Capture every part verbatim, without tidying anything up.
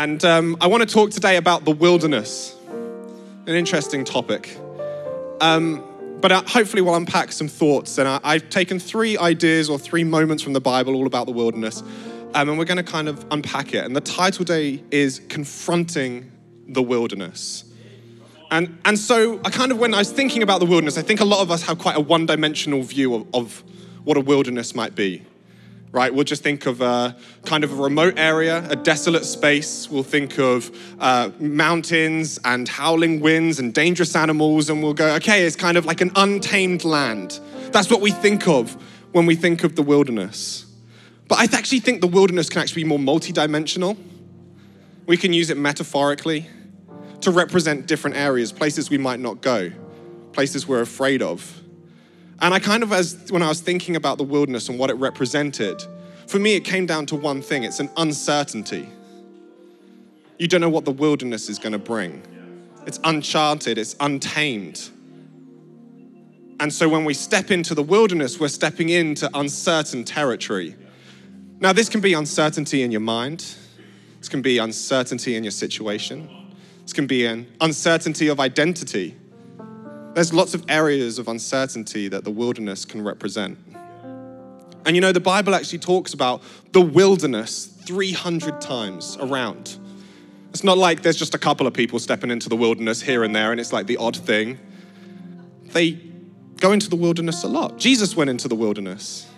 And um, I want to talk today about the wilderness, an interesting topic. Um, but uh, hopefully we'll unpack some thoughts. And I, I've taken three ideas or three moments from the Bible all about the wilderness. Um, and we're going to kind of unpack it. And the title today is Confronting the Wilderness. And and so I kind of, when I was thinking about the wilderness, I think a lot of us have quite a one-dimensional view of, of what a wilderness might be, right? We'll just think of a kind of a remote area, a desolate space. We'll think of uh, mountains and howling winds and dangerous animals. And we'll go, okay, it's kind of like an untamed land. That's what we think of when we think of the wilderness. But I actually think the wilderness can actually be more multi-dimensional. We can use it metaphorically to represent different areas, places we might not go, places we're afraid of. And I kind of, as when I was thinking about the wilderness and what it represented, for me it came down to one thing, it's an uncertainty. You don't know what the wilderness is going to bring. It's uncharted, it's untamed. And so when we step into the wilderness, we're stepping into uncertain territory. Now this can be uncertainty in your mind, this can be uncertainty in your situation, can be an uncertainty of identity. There's lots of areas of uncertainty that the wilderness can represent. And you know, the Bible actually talks about the wilderness three hundred times around. It's not like there's just a couple of people stepping into the wilderness here and there and it's like the odd thing. They go into the wilderness a lot. Jesus went into the wilderness.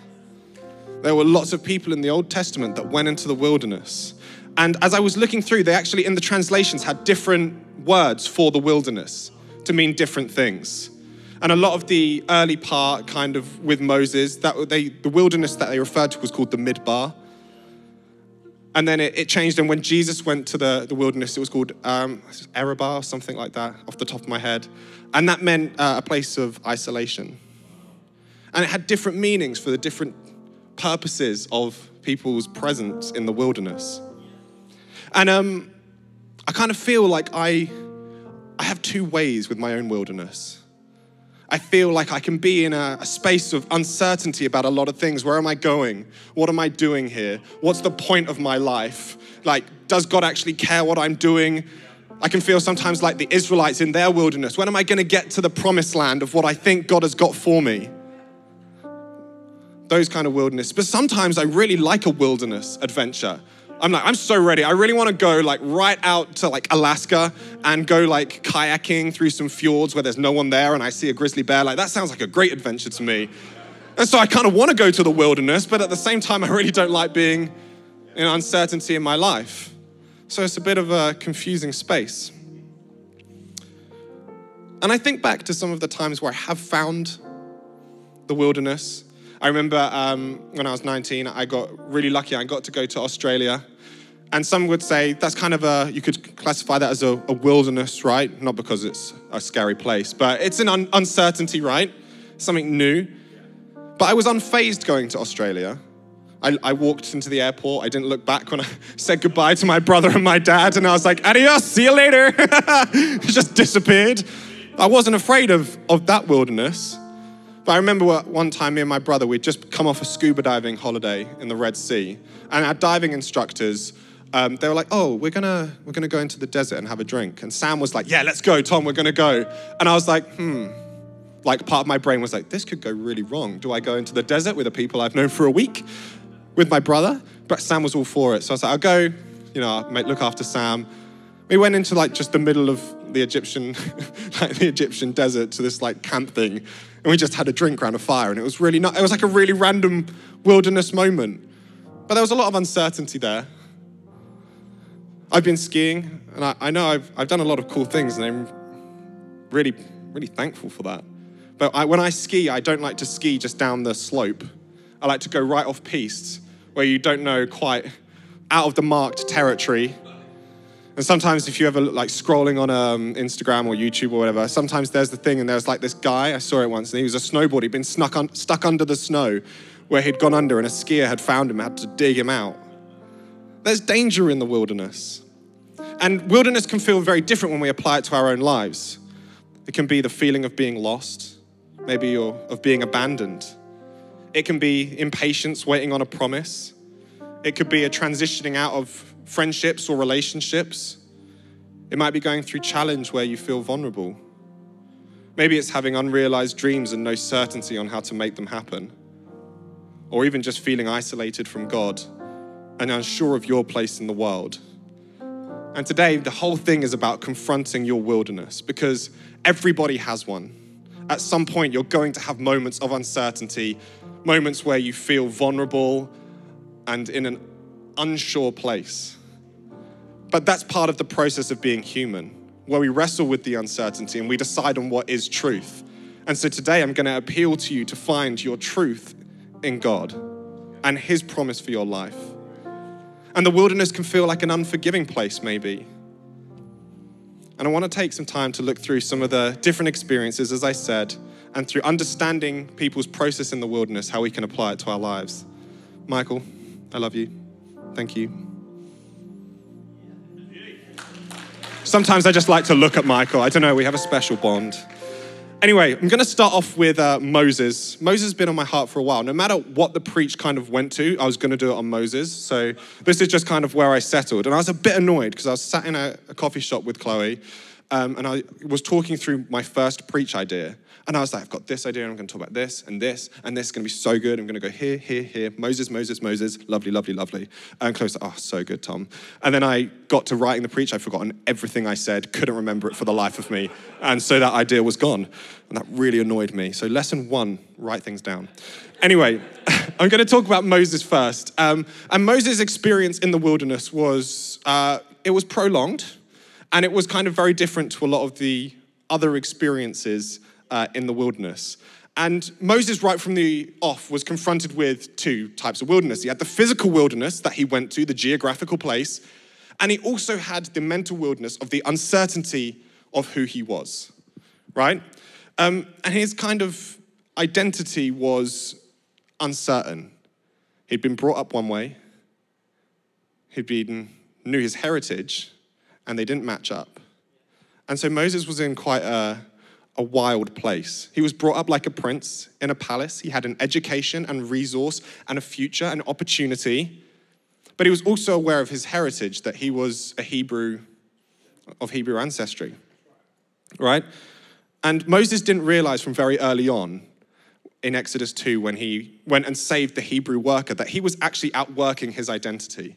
There were lots of people in the Old Testament that went into the wilderness. And as I was looking through, they actually, in the translations, had different words for the wilderness to mean different things. And a lot of the early part, kind of with Moses, that they, the wilderness that they referred to was called the Midbar. And then it, it changed. And when Jesus went to the, the wilderness, it was called um, Arabah or something like that, off the top of my head. And that meant uh, a place of isolation. And it had different meanings for the different purposes of people's presence in the wilderness. And um, I kind of feel like I, I have two ways with my own wilderness. I feel like I can be in a, a space of uncertainty about a lot of things. Where am I going? What am I doing here? What's the point of my life? Like, does God actually care what I'm doing? I can feel sometimes like the Israelites in their wilderness. When am I going to get to the promised land of what I think God has got for me? Those kind of wilderness. But sometimes I really like a wilderness adventure. I'm like, I'm so ready. I really want to go like right out to like Alaska and go like kayaking through some fjords where there's no one there and I see a grizzly bear. Like that sounds like a great adventure to me. And so I kind of want to go to the wilderness, but at the same time, I really don't like being in uncertainty in my life. So it's a bit of a confusing space. And I think back to some of the times where I have found the wilderness. I remember um, when I was nineteen, I got really lucky. I got to go to Australia. And some would say that's kind of a, you could classify that as a, a wilderness, right? Not because it's a scary place, but it's an un- uncertainty, right? Something new. But I was unfazed going to Australia. I, I walked into the airport. I didn't look back when I said goodbye to my brother and my dad. And I was like, adios, see you later. It just disappeared. I wasn't afraid of, of that wilderness. But I remember one time me and my brother, we'd just come off a scuba diving holiday in the Red Sea. And our diving instructors, um, they were like, oh, we're gonna, we're gonna go into the desert and have a drink. And Sam was like, yeah, let's go, Tom, we're gonna go. And I was like, hmm. Like part of my brain was like, this could go really wrong. Do I go into the desert with the people I've known for a week with my brother? But Sam was all for it. So I was like, I'll go, you know, I'll look after Sam. We went into like just the middle of the Egyptian, like the Egyptian desert to this like camp thing. And we just had a drink around a fire and it was really not, it was like a really random wilderness moment. But there was a lot of uncertainty there. I've been skiing and I, I know I've, I've done a lot of cool things and I'm really, really thankful for that. But I, when I ski, I don't like to ski just down the slope. I like to go right off piste where you don't know quite out of the marked territory. And sometimes if you ever like scrolling on um, Instagram or YouTube or whatever, sometimes there's the thing and there's like this guy, I saw it once, and he was a snowboarder, he'd been snuck un- stuck under the snow where he'd gone under and a skier had found him, had to dig him out. There's danger in the wilderness. And wilderness can feel very different when we apply it to our own lives. It can be the feeling of being lost, maybe you're, of being abandoned. It can be impatience waiting on a promise. It could be a transitioning out of friendships or relationships. It might be going through challenge where you feel vulnerable. Maybe it's having unrealized dreams and no certainty on how to make them happen. Or even just feeling isolated from God and unsure of your place in the world. And today, the whole thing is about confronting your wilderness, because everybody has one. At some point, you're going to have moments of uncertainty, moments where you feel vulnerable and in an unsure place. But that's part of the process of being human, where we wrestle with the uncertainty and we decide on what is truth. And so today I'm going to appeal to you to find your truth in God and his promise for your life. And the wilderness can feel like an unforgiving place, maybe. And I want to take some time to look through some of the different experiences, as I said, and through understanding people's process in the wilderness, how we can apply it to our lives. Michael, I love you. Thank you. Sometimes I just like to look at Michael. I don't know, we have a special bond. Anyway, I'm going to start off with uh, Moses. Moses has been on my heart for a while. No matter what the preach kind of went to, I was going to do it on Moses. So this is just kind of where I settled. And I was a bit annoyed because I was sat in a, a coffee shop with Chloe um, and I was talking through my first preach idea. And I was like, I've got this idea and I'm going to talk about this and this and this is going to be so good. I'm going to go here, here, here. Moses, Moses, Moses. Lovely, lovely, lovely. And Chloe's like, oh, so good, Tom. And then I got to writing the preach. I'd forgotten everything I said. Couldn't remember it for the life of me. And so that idea was gone. And that really annoyed me. So lesson one, write things down. Anyway, I'm going to talk about Moses first. Um, and Moses' experience in the wilderness was, uh, it was prolonged. And it was kind of very different to a lot of the other experiences Uh, in the wilderness. And Moses, right from the off, was confronted with two types of wilderness. He had the physical wilderness that he went to, the geographical place, and he also had the mental wilderness of the uncertainty of who he was, right? Um, and his kind of identity was uncertain. He'd been brought up one way, he'd been, knew his heritage, and they didn't match up. And so Moses was in quite a a wild place. He was brought up like a prince in a palace. He had an education and resource and a future and opportunity. But he was also aware of his heritage, that he was a Hebrew, of Hebrew ancestry, right? And Moses didn't realize from very early on in Exodus two, when he went and saved the Hebrew worker, that he was actually outworking his identity.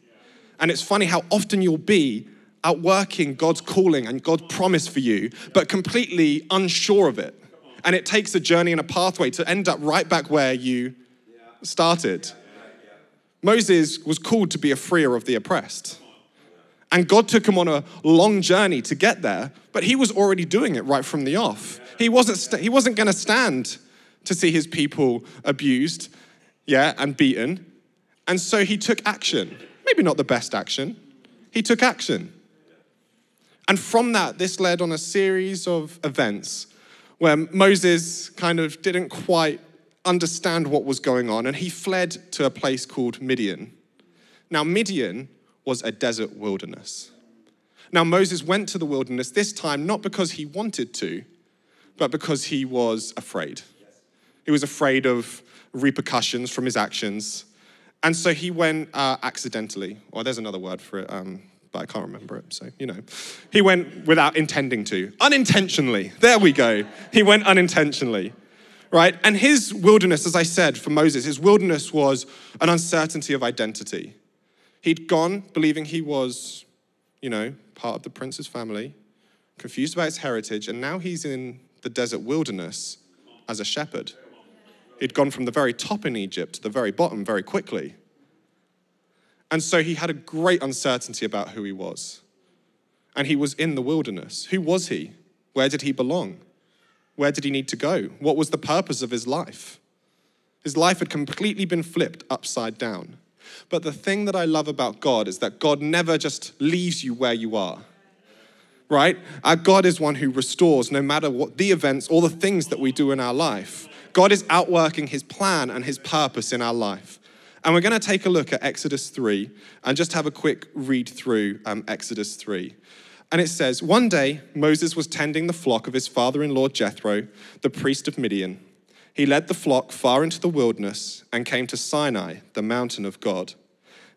And it's funny how often you'll be outworking God's calling and God's promise for you, but completely unsure of it. And it takes a journey and a pathway to end up right back where you started. Moses was called to be a freer of the oppressed. And God took him on a long journey to get there, but he was already doing it right from the off. He wasn't, st- he wasn't going to stand to see his people abused, yeah, and beaten. And so he took action. Maybe not the best action. He took action. And from that, this led on a series of events where Moses kind of didn't quite understand what was going on, and he fled to a place called Midian. Now, Midian was a desert wilderness. Now, Moses went to the wilderness this time not because he wanted to, but because he was afraid. He was afraid of repercussions from his actions. And so he went uh, accidentally, or there's another word for it, um, but I can't remember it, so, you know. He went without intending to. Unintentionally. There we go. He went unintentionally, right? And his wilderness, as I said, for Moses, his wilderness was an uncertainty of identity. He'd gone believing he was, you know, part of the prince's family, confused about his heritage, and now he's in the desert wilderness as a shepherd. He'd gone from the very top in Egypt to the very bottom very quickly. And so he had a great uncertainty about who he was. And he was in the wilderness. Who was he? Where did he belong? Where did he need to go? What was the purpose of his life? His life had completely been flipped upside down. But the thing that I love about God is that God never just leaves you where you are, right? Our God is one who restores, no matter what the events or the things that we do in our life. God is outworking his plan and his purpose in our life. And we're going to take a look at Exodus three and just have a quick read through um, Exodus three. And it says, one day Moses was tending the flock of his father-in-law Jethro, the priest of Midian. He led the flock far into the wilderness and came to Sinai, the mountain of God.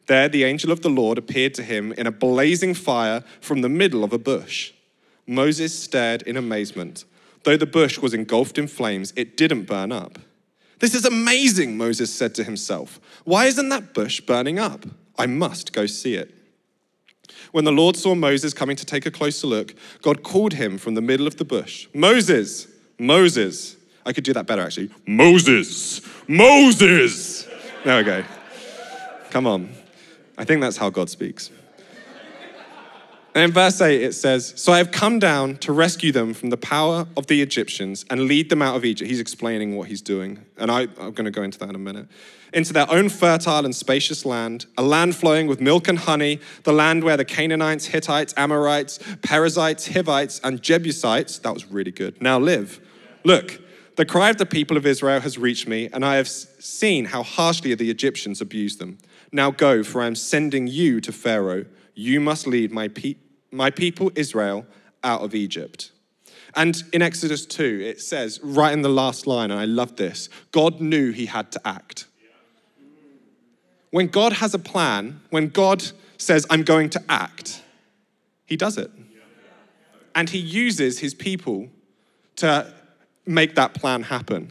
There the angel of the Lord appeared to him in a blazing fire from the middle of a bush. Moses stared in amazement. Though the bush was engulfed in flames, it didn't burn up. This is amazing, Moses said to himself. Why isn't that bush burning up? I must go see it. When the Lord saw Moses coming to take a closer look, God called him from the middle of the bush. Moses, Moses. I could do that better, actually. Moses, Moses. There we go. Come on. I think that's how God speaks. And in verse eight, it says, so I have come down to rescue them from the power of the Egyptians and lead them out of Egypt. He's explaining what he's doing. And I, I'm going to go into that in a minute. Into their own fertile and spacious land, a land flowing with milk and honey, the land where the Canaanites, Hittites, Amorites, Perizzites, Hivites, and Jebusites, that was really good, now live. Look, the cry of the people of Israel has reached me, and I have seen how harshly the Egyptians abuse them. Now go, for I am sending you to Pharaoh. You must lead my, pe- my people Israel out of Egypt. And in Exodus two, it says, right in the last line, and I love this, God knew he had to act. When God has a plan, when God says, I'm going to act, he does it. And he uses his people to make that plan happen.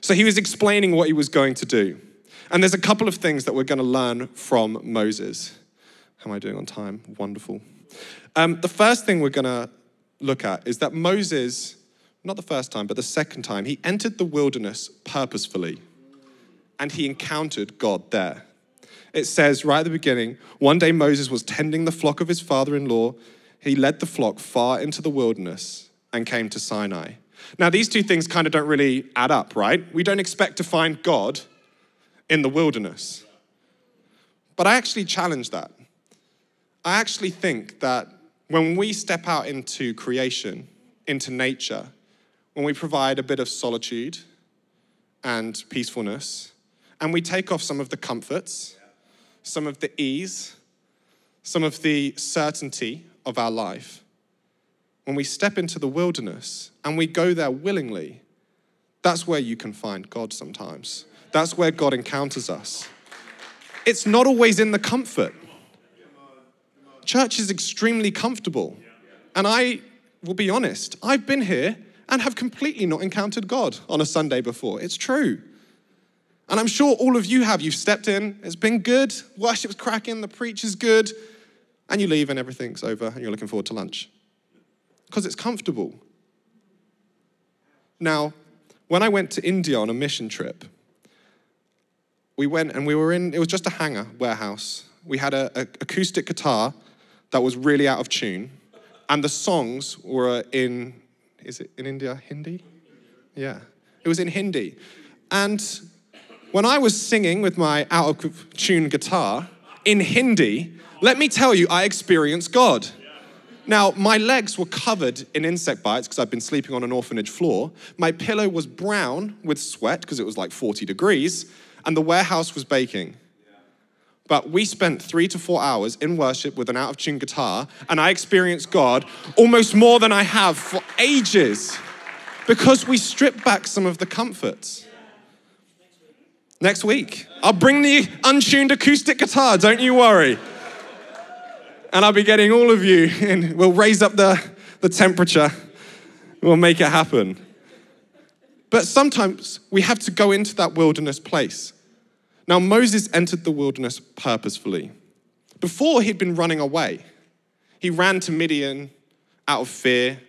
So he was explaining what he was going to do. And there's a couple of things that we're going to learn from Moses. How am I doing on time? Wonderful. Um, the first thing we're going to look at is that Moses, not the first time, but the second time, he entered the wilderness purposefully, and he encountered God there. It says right at the beginning, one day Moses was tending the flock of his father-in-law. He led the flock far into the wilderness and came to Sinai. Now, these two things kind of don't really add up, right? We don't expect to find God in the wilderness. But I actually challenge that. I actually think that when we step out into creation, into nature, when we provide a bit of solitude and peacefulness, and we take off some of the comforts, some of the ease, some of the certainty of our life, when we step into the wilderness and we go there willingly, that's where you can find God sometimes. That's where God encounters us. It's not always in the comfort. Church is extremely comfortable. And I will be honest, I've been here and have completely not encountered God on a Sunday before. It's true. And I'm sure all of you have. You've stepped in, it's been good, worship's cracking, the preach is good, and you leave and everything's over and you're looking forward to lunch. Because it's comfortable. Now, when I went to India on a mission trip, we went and we were in, it was just a hangar warehouse. We had an acoustic guitar that was really out of tune, and the songs were in, is it in India, Hindi? Yeah, it was in Hindi. And when I was singing with my out of tune guitar in Hindi, let me tell you, I experienced God. Now, my legs were covered in insect bites because I'd been sleeping on an orphanage floor. My pillow was brown with sweat because it was like forty degrees, and the warehouse was baking. But we spent three to four hours in worship with an out-of-tune guitar, and I experienced God almost more than I have for ages because we stripped back some of the comforts. Next week, I'll bring the untuned acoustic guitar, don't you worry. And I'll be getting all of you, and we'll raise up the, the temperature. We'll make it happen. But sometimes we have to go into that wilderness place. Now, Moses entered the wilderness purposefully. Before, he'd been running away. He ran to Midian out of fear,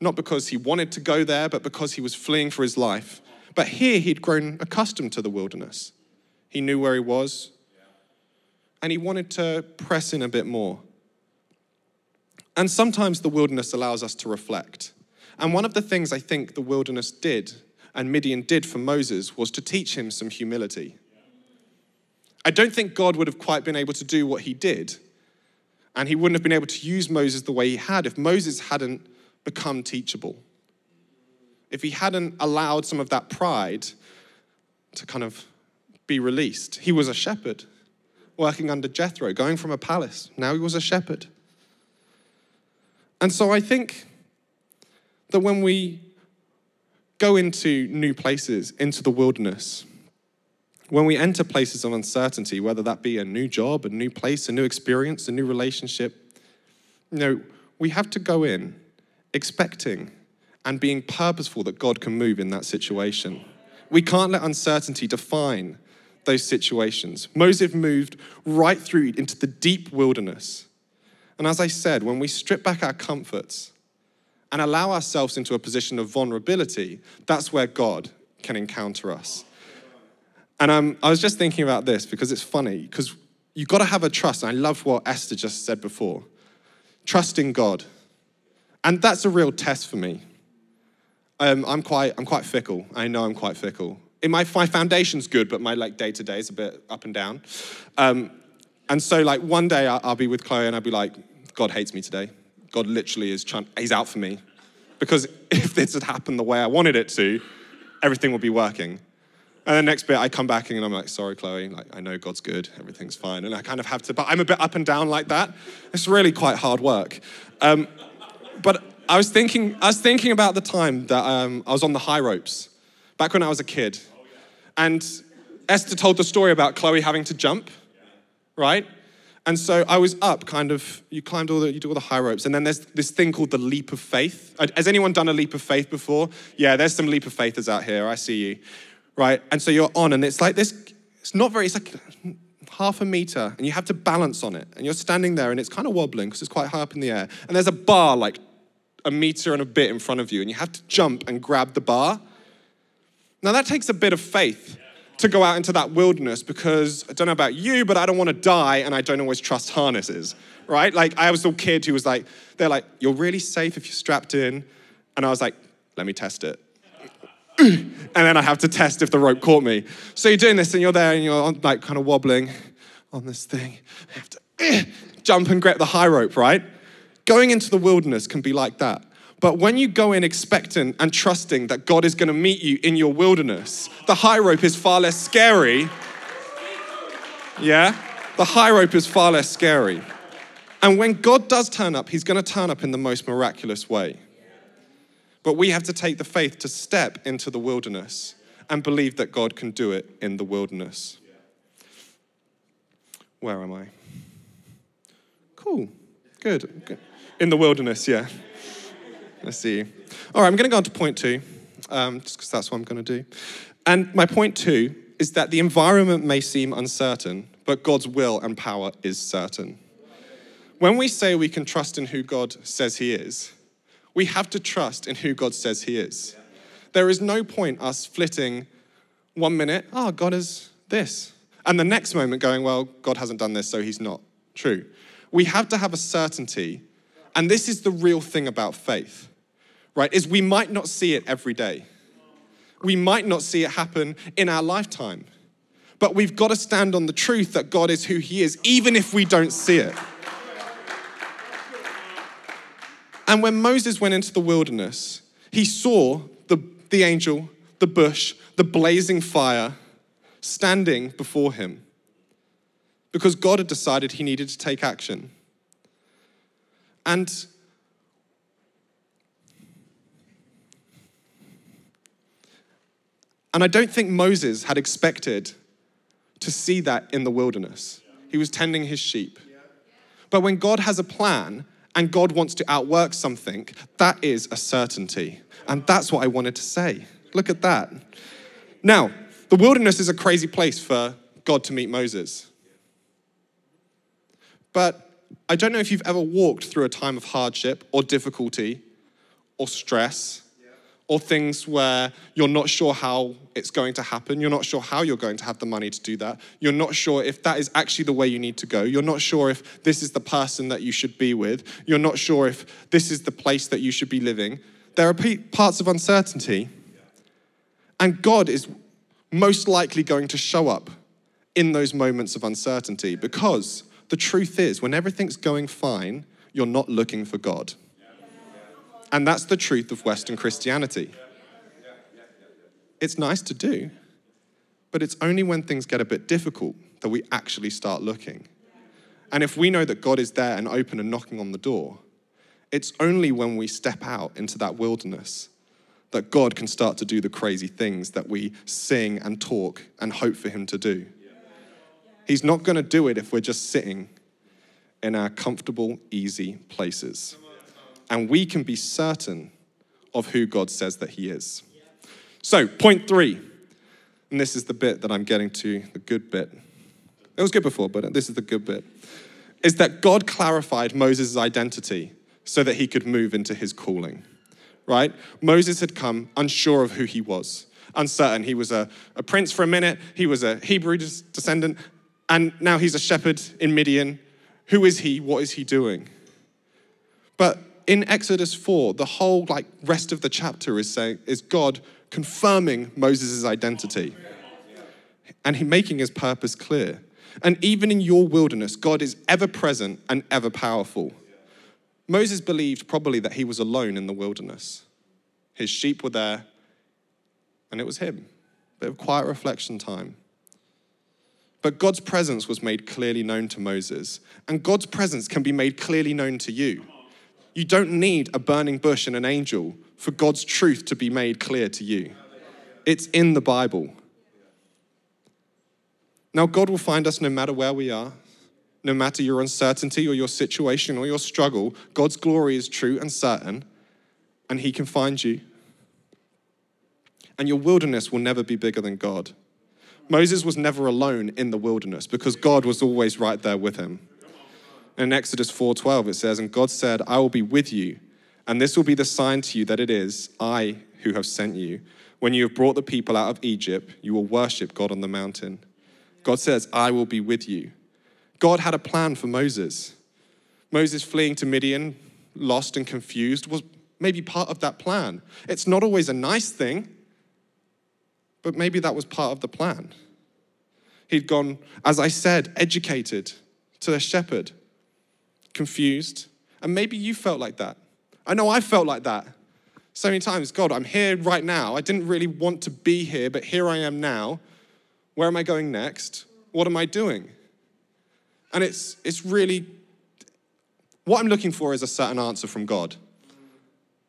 not because he wanted to go there, but because he was fleeing for his life. But here, he'd grown accustomed to the wilderness. He knew where he was, and he wanted to press in a bit more. And sometimes the wilderness allows us to reflect. And one of the things I think the wilderness did, and Midian did for Moses, was to teach him some humility. I don't think God would have quite been able to do what he did, and he wouldn't have been able to use Moses the way he had if Moses hadn't become teachable. If he hadn't allowed some of that pride to kind of be released. He was a shepherd, working under Jethro, going from a palace. Now he was a shepherd. And so I think that when we go into new places, into the wilderness, When we enter places of uncertainty, whether that be a new job, a new place, a new experience, a new relationship, you know, we have to go in expecting and being purposeful that God can move in that situation. We can't let uncertainty define those situations. Moses moved right through into the deep wilderness. And as I said, when we strip back our comforts and allow ourselves into a position of vulnerability, that's where God can encounter us. And um, I was just thinking about this because it's funny, because you've got to have a trust. I love what Esther just said before. Trust in God. And that's a real test for me. Um, I'm quite, I'm quite fickle. I know I'm quite fickle. In my, my foundation's good, but my like day-to-day is a bit up and down. Um, and so like one day I'll, I'll be with Chloe and I'll be like, God hates me today. God literally is trying, he's out for me. Because if this had happened the way I wanted it to, everything would be working. And the next bit I come back and I'm like, sorry, Chloe, like I know God's good, everything's fine. And I kind of have to, but I'm a bit up and down like that. It's really quite hard work. Um, but I was thinking, I was thinking about the time that um, I was on the high ropes, back when I was a kid. And Esther told the story about Chloe having to jump, right? And so I was up kind of, you climbed all the, you do all the high ropes. And then there's this thing called the leap of faith. Has anyone done a leap of faith before? Yeah, there's some leap of faithers out here, I see you. Right, and so you're on, and it's like this, it's not very, it's like half a meter, and you have to balance on it, and you're standing there, and it's kind of wobbling, because it's quite high up in the air, and there's a bar, like a meter and a bit in front of you, and you have to jump and grab the bar. Now that takes a bit of faith to go out into that wilderness, because I don't know about you, but I don't want to die, and I don't always trust harnesses, right? Like, I was a kid who was like, they're like, you're really safe if you're strapped in, and I was like, let me test it. And then I have to test if the rope caught me. So you're doing this and you're there and you're on, like kind of wobbling on this thing. I have to uh, jump and grab the high rope, right? Going into the wilderness can be like that. But when you go in expectant and trusting that God is going to meet you in your wilderness, the high rope is far less scary. Yeah? The high rope is far less scary. And when God does turn up, he's going to turn up in the most miraculous way. But we have to take the faith to step into the wilderness and believe that God can do it in the wilderness. Where am I? Cool. Good. Good. In the wilderness, yeah. I see you. All right, I'm going to go on to point two, um, just because that's what I'm going to do. And my point two is that the environment may seem uncertain, but God's will and power is certain. When we say we can trust in who God says he is, we have to trust in who God says he is. There is no point us flitting one minute, oh, God is this, and the next moment going, well, God hasn't done this, so he's not true. We have to have a certainty, and this is the real thing about faith, right, is we might not see it every day. We might not see it happen in our lifetime, but we've got to stand on the truth that God is who he is, even if we don't see it. And when Moses went into the wilderness, he saw the, the angel, the bush, the blazing fire standing before him because God had decided he needed to take action. And and I don't think Moses had expected to see that in the wilderness. He was tending his sheep. But when God has a plan, and God wants to outwork something, that is a certainty. And that's what I wanted to say. Look at that. Now, the wilderness is a crazy place for God to meet Moses. But I don't know if you've ever walked through a time of hardship or difficulty or stress or things where you're not sure how it's going to happen. You're not sure how you're going to have the money to do that. You're not sure if that is actually the way you need to go. You're not sure if this is the person that you should be with. You're not sure if this is the place that you should be living. There are parts of uncertainty. And God is most likely going to show up in those moments of uncertainty because the truth is, when everything's going fine, you're not looking for God. And that's the truth of Western Christianity. It's nice to do, but it's only when things get a bit difficult that we actually start looking. And if we know that God is there and open and knocking on the door, it's only when we step out into that wilderness that God can start to do the crazy things that we sing and talk and hope for him to do. He's not going to do it if we're just sitting in our comfortable, easy places. And we can be certain of who God says that he is. So, point three, and this is the bit that I'm getting to, the good bit. It was good before, but this is the good bit, is that God clarified Moses' identity so that he could move into his calling, right? Moses had come unsure of who he was, uncertain. He was a, a prince for a minute. He was a Hebrew descendant, and now he's a shepherd in Midian. Who is he? What is he doing? But in Exodus four, the whole like rest of the chapter is saying is God confirming Moses' identity and he making his purpose clear. And even in your wilderness, God is ever present and ever powerful. Moses believed probably that he was alone in the wilderness. His sheep were there, and it was him. A bit of quiet reflection time. But God's presence was made clearly known to Moses, and God's presence can be made clearly known to you. You don't need a burning bush and an angel for God's truth to be made clear to you. It's in the Bible. Now, God will find us no matter where we are. No matter your uncertainty or your situation or your struggle, God's glory is true and certain, and he can find you. And your wilderness will never be bigger than God. Moses was never alone in the wilderness because God was always right there with him. In Exodus four twelve, it says, "And God said, I will be with you, and this will be the sign to you that it is I who have sent you. When you have brought the people out of Egypt, you will worship God on the mountain." God says, "I will be with you." God had a plan for Moses. Moses fleeing to Midian, lost and confused, was maybe part of that plan. It's not always a nice thing, but maybe that was part of the plan. He'd gone, as I said, educated to a shepherd, confused, and maybe you felt like that. I know I felt like that so many times. God, I'm here right now. I didn't really want to be here, but here I am now. Where am I going next? What am I doing? And it's it's really, what I'm looking for is a certain answer from God.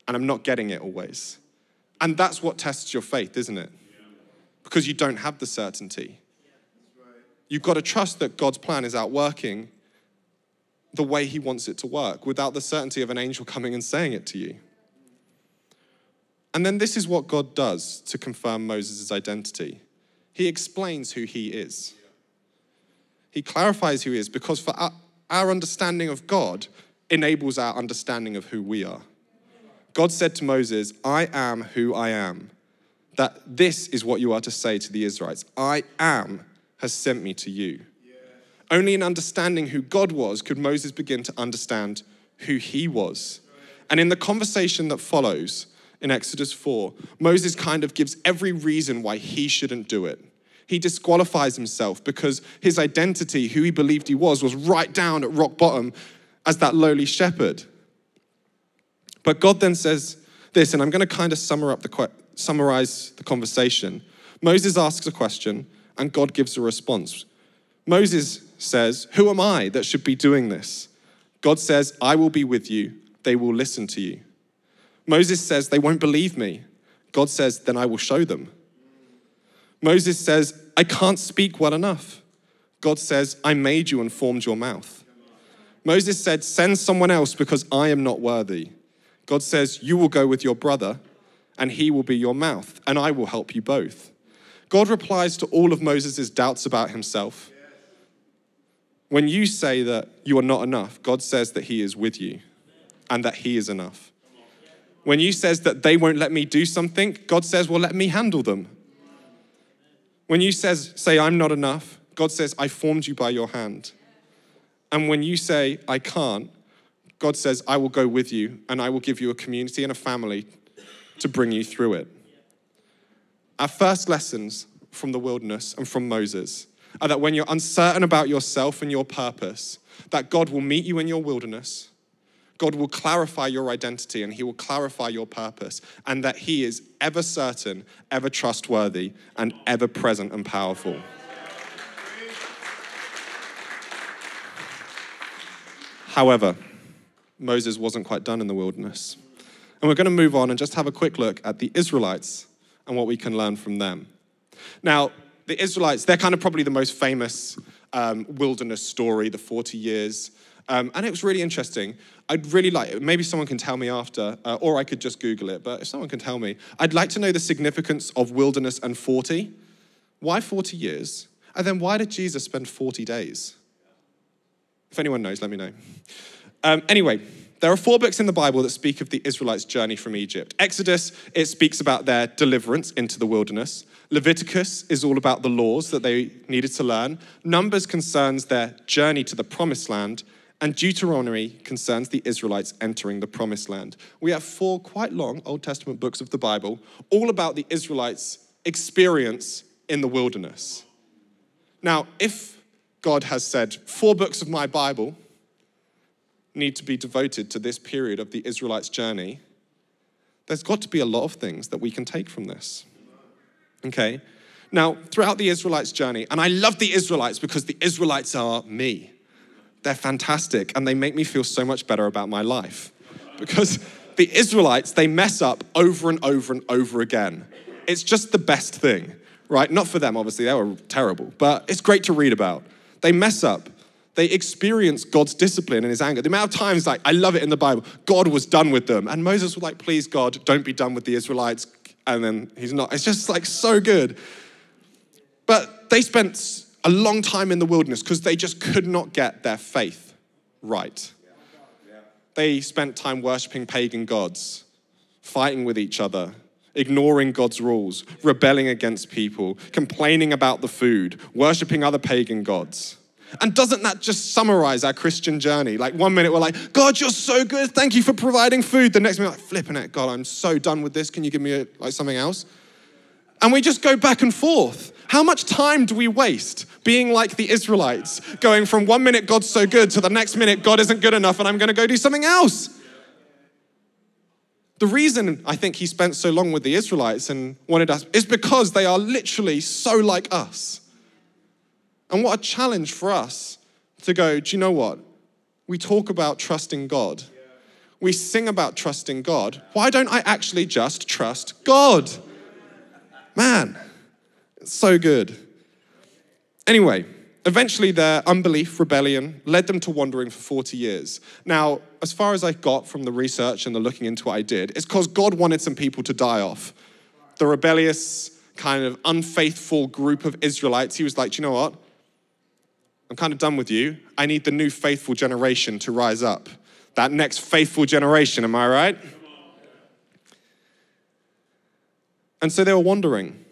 And I'm not getting it always. And that's what tests your faith, isn't it? Because you don't have the certainty. You've got to trust that God's plan is out working the way he wants it to work without the certainty of an angel coming and saying it to you. And then this is what God does to confirm Moses' identity. He explains who he is. He clarifies who he is because for our, our understanding of God enables our understanding of who we are. God said to Moses, I am who I am. That this is what you are to say to the Israelites. I am has sent me to you. Yeah. Only in understanding who God was could Moses begin to understand who he was. And in the conversation that follows in Exodus four, Moses kind of gives every reason why he shouldn't do it. He disqualifies himself because his identity, who he believed he was, was right down at rock bottom as that lowly shepherd. But God then says this, and I'm going to kind of summer up the, summarize the conversation. Moses asks a question, and God gives a response. Moses says, who am I that should be doing this? God says, I will be with you. They will listen to you. Moses says, they won't believe me. God says, then I will show them. Moses says, I can't speak well enough. God says, I made you and formed your mouth. Moses said, send someone else because I am not worthy. God says, you will go with your brother and he will be your mouth and I will help you both. God replies to all of Moses' doubts about himself. When you say that you are not enough, God says that he is with you and that he is enough. When you says that they won't let me do something, God says, well, let me handle them. When you says, say, I'm not enough, God says, I formed you by your hand. And when you say, I can't, God says, I will go with you and I will give you a community and a family to bring you through it. Our first lessons from the wilderness and from Moses are that when you're uncertain about yourself and your purpose, that God will meet you in your wilderness, God will clarify your identity and he will clarify your purpose, and that he is ever certain, ever trustworthy, and ever present and powerful. However, Moses wasn't quite done in the wilderness. And we're going to move on and just have a quick look at the Israelites and what we can learn from them. Now, the Israelites, they're kind of probably the most famous um, wilderness story, the forty years. Um, and it was really interesting. I'd really like it. Maybe someone can tell me after, uh, or I could just Google it. But if someone can tell me, I'd like to know the significance of wilderness and forty. Why forty years? And then why did Jesus spend forty days? If anyone knows, let me know. Um, anyway, there are four books in the Bible that speak of the Israelites' journey from Egypt. Exodus, it speaks about their deliverance into the wilderness. Leviticus is all about the laws that they needed to learn. Numbers concerns their journey to the promised land. And Deuteronomy concerns the Israelites entering the promised land. We have four quite long Old Testament books of the Bible, all about the Israelites' experience in the wilderness. Now, if God has said, four books of my Bible need to be devoted to this period of the Israelites' journey, there's got to be a lot of things that we can take from this. Okay? Now, throughout the Israelites' journey, and I love the Israelites because the Israelites are me. They're fantastic, and they make me feel so much better about my life. Because the Israelites, they mess up over and over and over again. It's just the best thing, right? Not for them, obviously, they were terrible, but it's great to read about. They mess up. They experience God's discipline and his anger. The amount of times, like, I love it in the Bible, God was done with them. And Moses was like, please, God, don't be done with the Israelites. And then he's not. It's just like so good. But they spent a long time in the wilderness because they just could not get their faith right. They spent time worshiping pagan gods, fighting with each other, ignoring God's rules, rebelling against people, complaining about the food, worshiping other pagan gods. And doesn't that just summarize our Christian journey? Like one minute we're like, God, you're so good. Thank you for providing food. The next minute, like, flipping it. God, I'm so done with this. Can you give me a, like something else? And we just go back and forth. How much time do we waste being like the Israelites, going from one minute God's so good to the next minute God isn't good enough and I'm going to go do something else? The reason I think he spent so long with the Israelites and wanted us is because they are literally so like us. And what a challenge for us to go, do you know what? We talk about trusting God. We sing about trusting God. Why don't I actually just trust God? Man. So good. Anyway, eventually their unbelief, rebellion, led them to wandering for forty years. Now, as far as I got from the research and the looking into what I did, it's because God wanted some people to die off. The rebellious, kind of unfaithful group of Israelites, he was like, do you know what? I'm kind of done with you. I need the new faithful generation to rise up. That next faithful generation, am I right? And so they were wandering.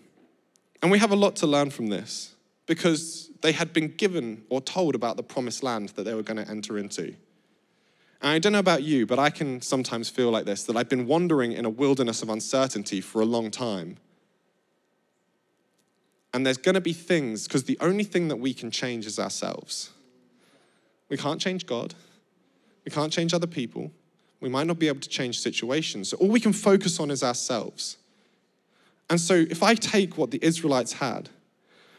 And we have a lot to learn from this because they had been given or told about the promised land that they were going to enter into. And I don't know about you, but I can sometimes feel like this, that I've been wandering in a wilderness of uncertainty for a long time. And there's going to be things, because the only thing that we can change is ourselves. We can't change God. We can't change other people. We might not be able to change situations. So all we can focus on is ourselves. And so if I take what the Israelites had,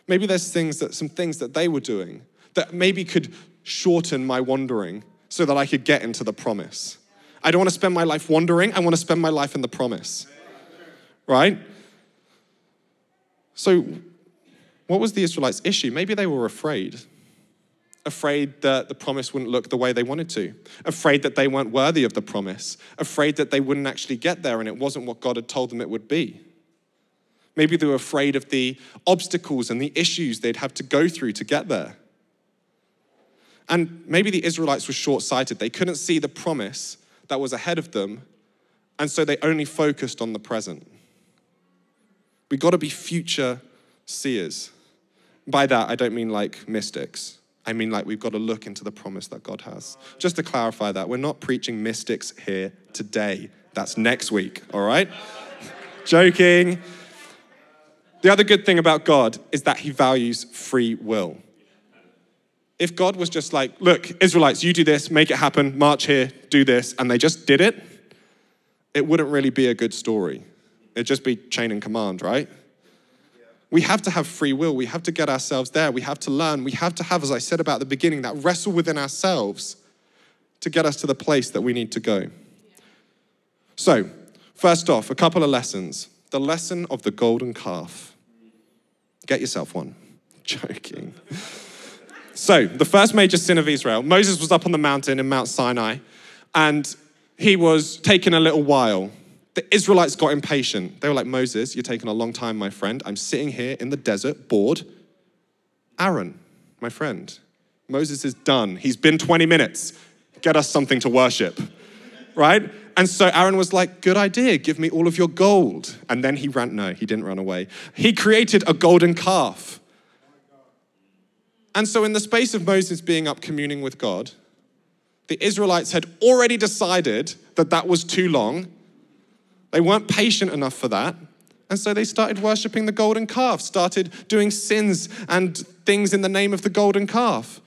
maybe there's things that, some things that they were doing that maybe could shorten my wandering so that I could get into the promise. I don't want to spend my life wandering. I want to spend my life in the promise, right? So what was the Israelites' issue? Maybe they were afraid. Afraid that the promise wouldn't look the way they wanted to. Afraid that they weren't worthy of the promise. Afraid that they wouldn't actually get there and it wasn't what God had told them it would be. Maybe they were afraid of the obstacles and the issues they'd have to go through to get there. And maybe the Israelites were short-sighted. They couldn't see the promise that was ahead of them, and so they only focused on the present. We've got to be future seers. By that, I don't mean like mystics. I mean like we've got to look into the promise that God has. Just to clarify that, we're not preaching mystics here today. That's next week, all right? Joking. The other good thing about God is that he values free will. If God was just like, look, Israelites, you do this, make it happen, march here, do this, and they just did it, it wouldn't really be a good story. It'd just be chain and command, right? We have to have free will. We have to get ourselves there. We have to learn. We have to have, as I said about the beginning, that wrestle within ourselves to get us to the place that we need to go. So, first off, a couple of lessons. The lesson of the golden calf. Get yourself one. Joking. So, the first major sin of Israel. Moses was up on the mountain in Mount Sinai, and he was taking a little while. The Israelites got impatient. They were like, Moses, you're taking a long time, my friend. I'm sitting here in the desert, bored. Aaron, my friend, Moses is done. He's been twenty minutes. Get us something to worship, right? And so Aaron was like, good idea. Give me all of your gold. And then he ran, no, he didn't run away. He created a golden calf. And so in the space of Moses being up communing with God, the Israelites had already decided that that was too long. They weren't patient enough for that. And so they started worshiping the golden calf, started doing sins and things in the name of the golden calf.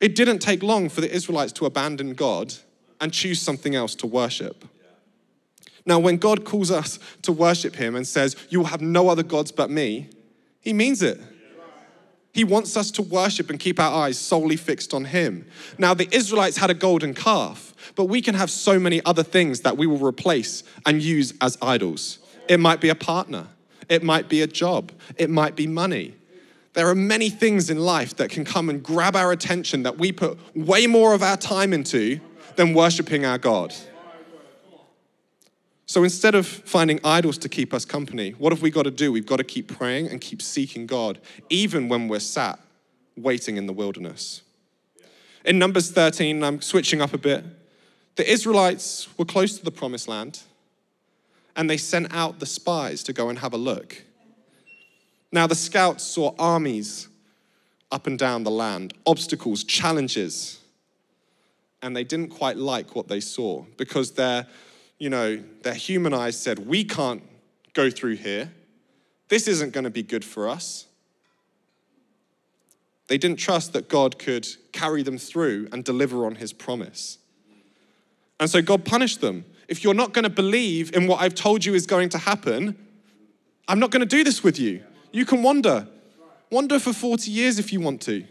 It didn't take long for the Israelites to abandon God and choose something else to worship. Now, when God calls us to worship him and says, you will have no other gods but me, he means it. He wants us to worship and keep our eyes solely fixed on him. Now, the Israelites had a golden calf, but we can have so many other things that we will replace and use as idols. It might be a partner. It might be a job. It might be money. There are many things in life that can come and grab our attention that we put way more of our time into than worshiping our God. So instead of finding idols to keep us company, what have we got to do? We've got to keep praying and keep seeking God, even when we're sat waiting in the wilderness. In Numbers thirteen, I'm switching up a bit. The Israelites were close to the promised land, and they sent out the spies to go and have a look. Now the scouts saw armies up and down the land, obstacles, challenges, and they didn't quite like what they saw because they're You know, their human eyes said, we can't go through here. This isn't going to be good for us. They didn't trust that God could carry them through and deliver on his promise. And so God punished them. If you're not going to believe in what I've told you is going to happen, I'm not going to do this with you. You can wander. Wander for forty years if you want to.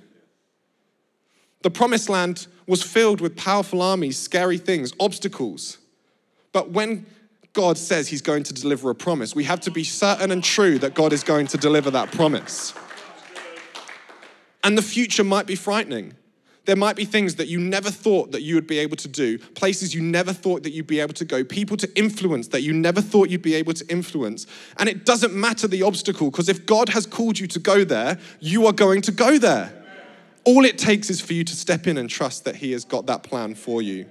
The promised land was filled with powerful armies, scary things, obstacles. But when God says he's going to deliver a promise, we have to be certain and true that God is going to deliver that promise. And the future might be frightening. There might be things that you never thought that you would be able to do, places you never thought that you'd be able to go, people to influence that you never thought you'd be able to influence. And it doesn't matter the obstacle, because if God has called you to go there, you are going to go there. All it takes is for you to step in and trust that he has got that plan for you.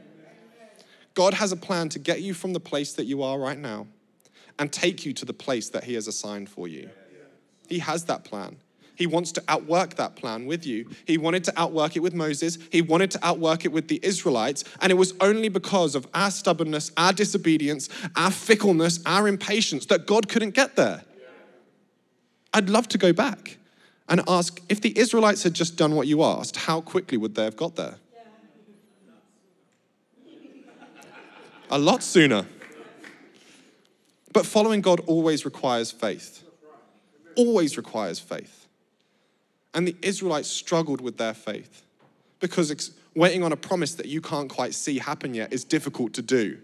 God has a plan to get you from the place that you are right now and take you to the place that he has assigned for you. He has that plan. He wants to outwork that plan with you. He wanted to outwork it with Moses. He wanted to outwork it with the Israelites. And it was only because of our stubbornness, our disobedience, our fickleness, our impatience that God couldn't get there. I'd love to go back and ask, if the Israelites had just done what you asked, how quickly would they have got there? A lot sooner. But following God always requires faith. Always requires faith. And the Israelites struggled with their faith because waiting on a promise that you can't quite see happen yet is difficult to do.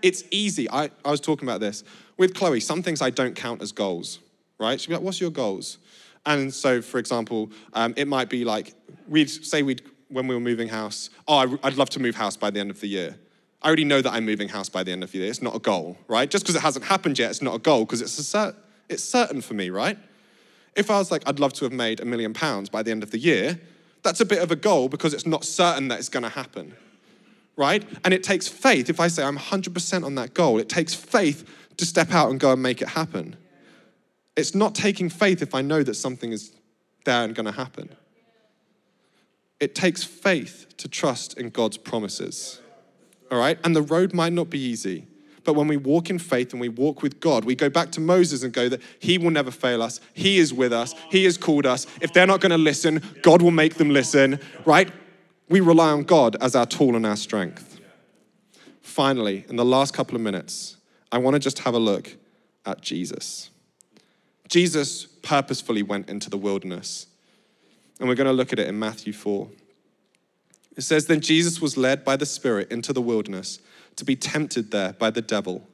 It's easy. I, I was talking about this with Chloe. Some things I don't count as goals, right? She'd be like, what's your goals? And so, for example, um, it might be like, we'd say we'd when we were moving house, oh, I'd love to move house by the end of the year. I already know that I'm moving house by the end of the year. It's not a goal, right? Just because it hasn't happened yet, it's not a goal because it's a cert- it's certain for me, right? If I was like, I'd love to have made a million pounds by the end of the year, that's a bit of a goal because it's not certain that it's going to happen, right? And it takes faith. If I say I'm one hundred percent on that goal, it takes faith to step out and go and make it happen. It's not taking faith if I know that something is there and going to happen. It takes faith to trust in God's promises. All right? And the road might not be easy, but when we walk in faith and we walk with God, we go back to Moses and go that he will never fail us. He is with us. He has called us. If they're not going to listen, God will make them listen, right? We rely on God as our tool and our strength. Finally, in the last couple of minutes, I want to just have a look at Jesus. Jesus purposefully went into the wilderness, and we're going to look at it in Matthew four. It says, then Jesus was led by the Spirit into the wilderness to be tempted there by the devil.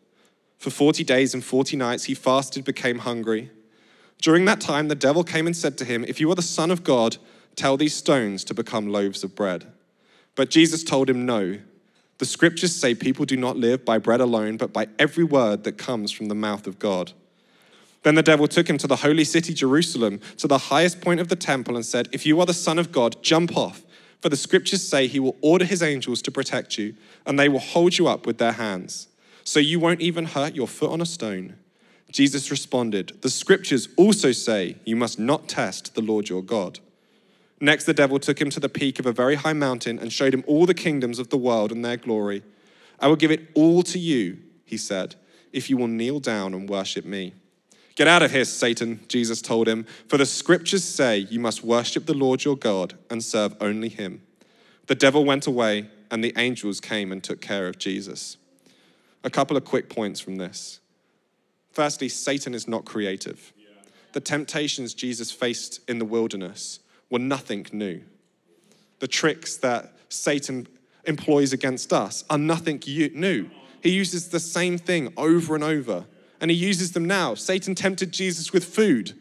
For forty days and forty nights he fasted, became hungry. During that time, the devil came and said to him, "If you are the Son of God, tell these stones to become loaves of bread." But Jesus told him, "No, the scriptures say people do not live by bread alone, but by every word that comes from the mouth of God." Then the devil took him to the holy city, Jerusalem, to the highest point of the temple and said, "If you are the Son of God, jump off, for the scriptures say he will order his angels to protect you, and they will hold you up with their hands, so you won't even hurt your foot on a stone." Jesus responded, "The scriptures also say you must not test the Lord your God." Next, the devil took him to the peak of a very high mountain and showed him all the kingdoms of the world and their glory. "I will give it all to you," he said, "if you will kneel down and worship me." "Get out of here, Satan," Jesus told him, "for the scriptures say you must worship the Lord your God and serve only him." The devil went away, and the angels came and took care of Jesus. A couple of quick points from this. Firstly, Satan is not creative. The temptations Jesus faced in the wilderness were nothing new. The tricks that Satan employs against us are nothing new. He uses the same thing over and over, and he uses them now. Satan tempted Jesus with food,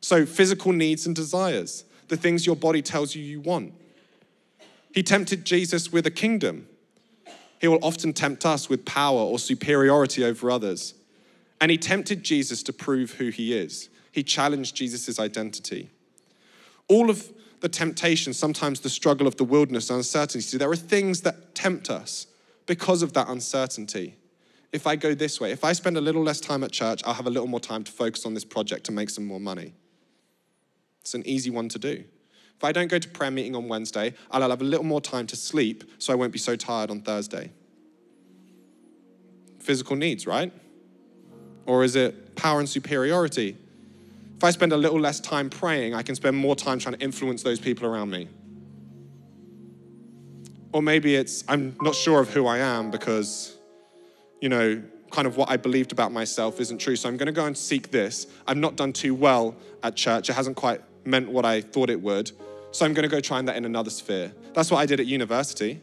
so physical needs and desires, the things your body tells you you want. He tempted Jesus with a kingdom. He will often tempt us with power or superiority over others. And he tempted Jesus to prove who he is. He challenged Jesus' identity. All of the temptation, sometimes the struggle of the wilderness and uncertainty, there are things that tempt us because of that uncertainty. If I go this way, if I spend a little less time at church, I'll have a little more time to focus on this project to make some more money. It's an easy one to do. If I don't go to prayer meeting on Wednesday, I'll have a little more time to sleep so I won't be so tired on Thursday. Physical needs, right? Or is it power and superiority? If I spend a little less time praying, I can spend more time trying to influence those people around me. Or maybe it's, I'm not sure of who I am because, you know, kind of what I believed about myself isn't true, so I'm going to go and seek this. I've not done too well at church. It hasn't quite meant what I thought it would, so I'm going to go try that in another sphere. That's what I did at university.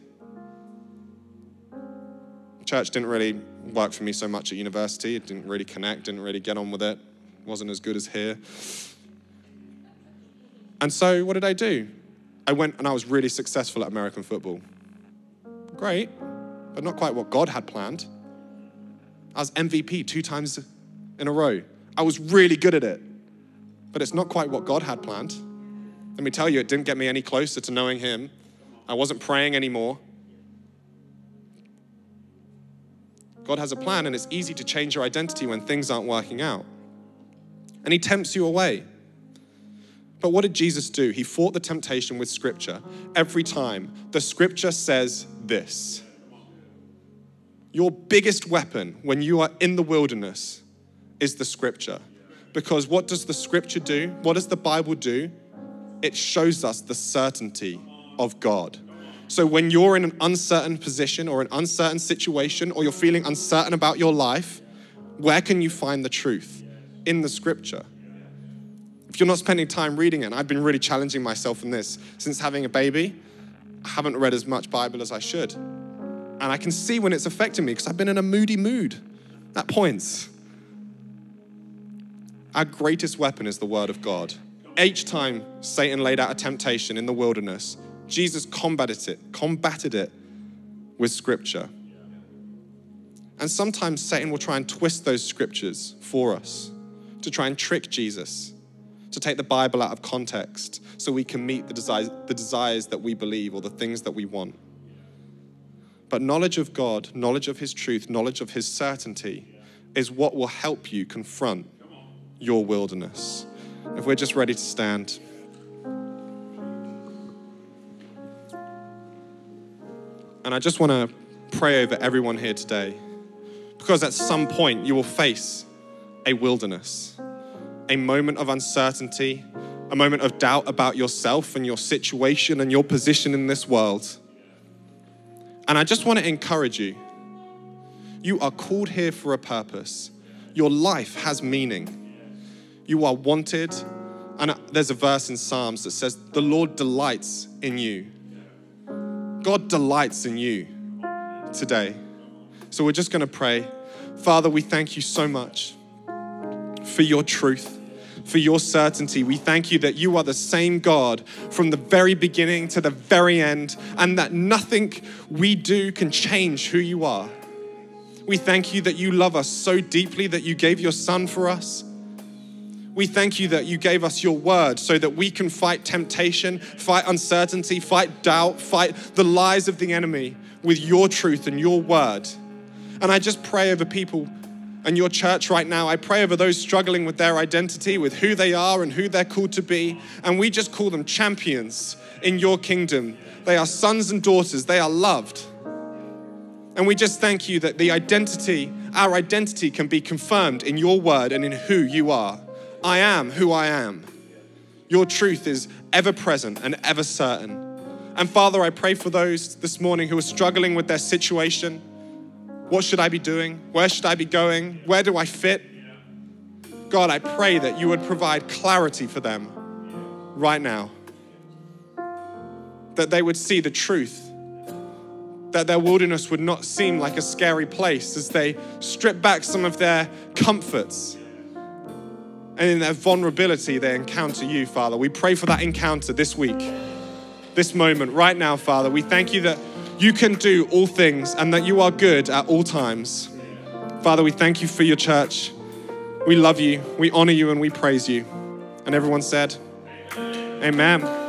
Church didn't really work for me so much at university. It didn't really connect, didn't really get on with it. Wasn't as good as here. And so what did I do? I went and I was really successful at American football. Great, but not quite what God had planned. I was M V P two times in a row. I was really good at it, but it's not quite what God had planned. Let me tell you, it didn't get me any closer to knowing him. I wasn't praying anymore. God has a plan, and it's easy to change your identity when things aren't working out. And he tempts you away. But what did Jesus do? He fought the temptation with scripture. Every time, the scripture says this. Your biggest weapon when you are in the wilderness is the scripture. Because what does the scripture do? What does the Bible do? It shows us the certainty of God. So when you're in an uncertain position or an uncertain situation, or you're feeling uncertain about your life, where can you find the truth? In the scripture. If you're not spending time reading it, and I've been really challenging myself in this since having a baby, I haven't read as much Bible as I should. And I can see when it's affecting me because I've been in a moody mood at points. Our greatest weapon is the word of God. Each time Satan laid out a temptation in the wilderness, Jesus combated it, combated it with scripture. And sometimes Satan will try and twist those scriptures for us, to try and trick Jesus, to take the Bible out of context so we can meet the desires, the desires that we believe or the things that we want. But knowledge of God, knowledge of his truth, knowledge of his certainty is what will help you confront your wilderness. If we're just ready to stand. And I just want to pray over everyone here today, because at some point you will face a wilderness, a moment of uncertainty, a moment of doubt about yourself and your situation and your position in this world. And I just want to encourage you. You are called here for a purpose. Your life has meaning. You are wanted. And there's a verse in Psalms that says, the Lord delights in you. God delights in you today. So we're just going to pray. Father, we thank you so much for your truth, for your certainty. We thank you that you are the same God from the very beginning to the very end, and that nothing we do can change who you are. We thank you that you love us so deeply that you gave your son for us. We thank you that you gave us your word so that we can fight temptation, fight uncertainty, fight doubt, fight the lies of the enemy with your truth and your word. And I just pray over people and your church right now. I pray over those struggling with their identity, with who they are and who they're called to be. And we just call them champions in your kingdom. They are sons and daughters. They are loved. And we just thank you that the identity, our identity can be confirmed in your word and in who you are. I am who I am. Your truth is ever present and ever certain. And Father, I pray for those this morning who are struggling with their situation. What should I be doing? Where should I be going? Where do I fit? God, I pray that you would provide clarity for them right now. That they would see the truth. That their wilderness would not seem like a scary place as they strip back some of their comforts. And in their vulnerability, they encounter you, Father. We pray for that encounter this week, this moment, right now, Father. We thank you that you can do all things and that you are good at all times. Father, we thank you for your church. We love you, we honor you, and we praise you. And everyone said, amen.